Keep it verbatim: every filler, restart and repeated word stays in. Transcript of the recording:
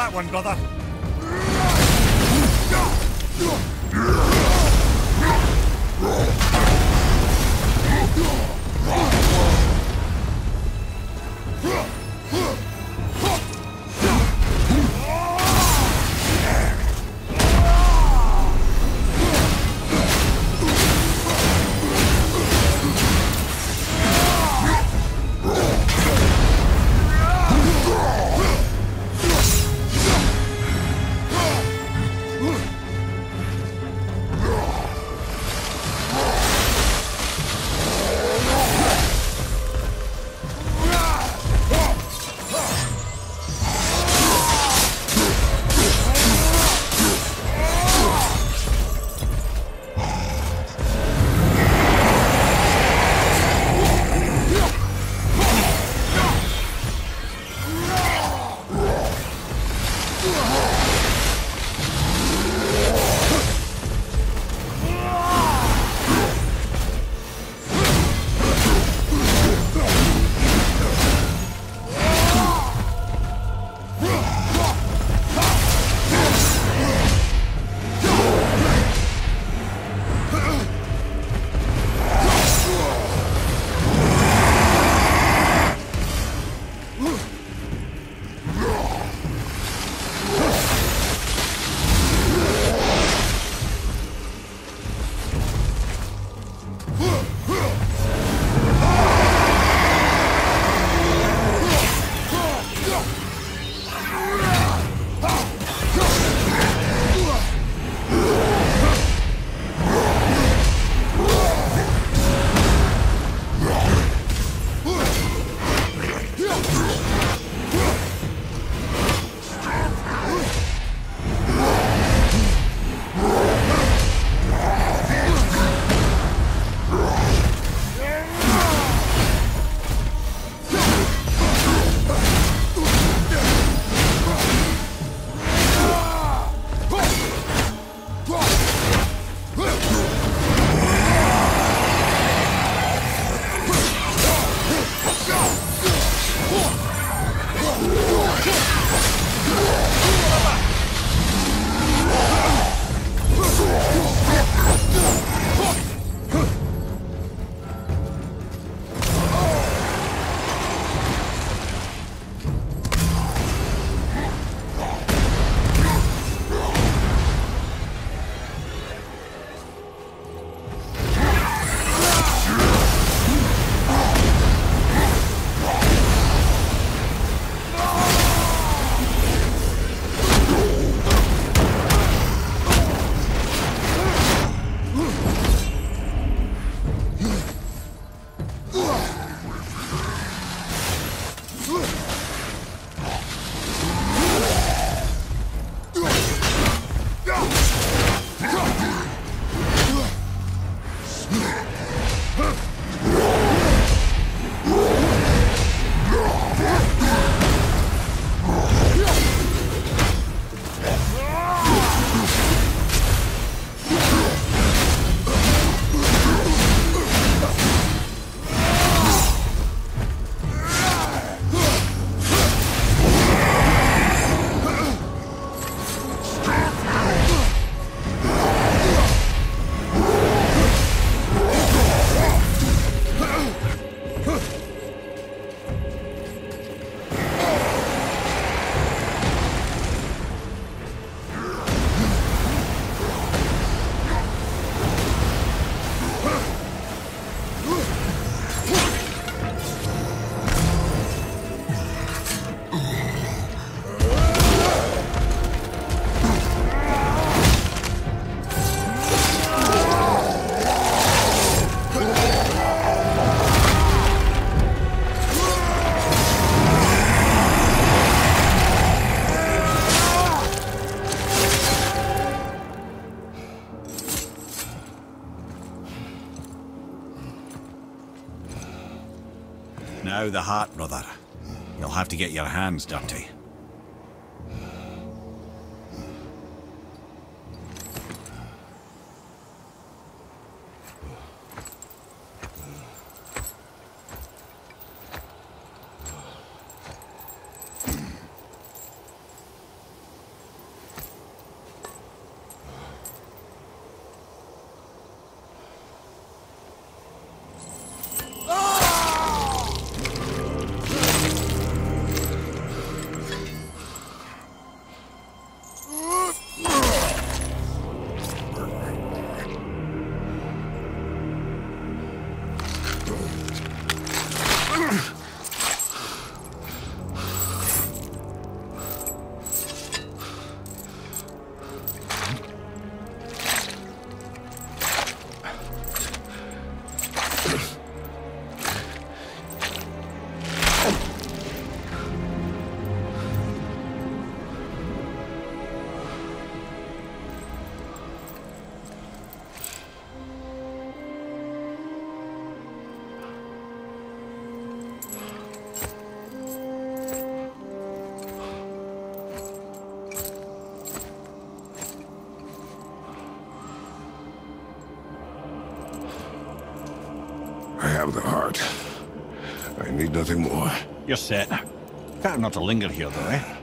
that one, brother. Now the heart, brother. You'll have to get your hands dirty. have the heart. I need nothing more. You're set. Time not to linger here, though, eh?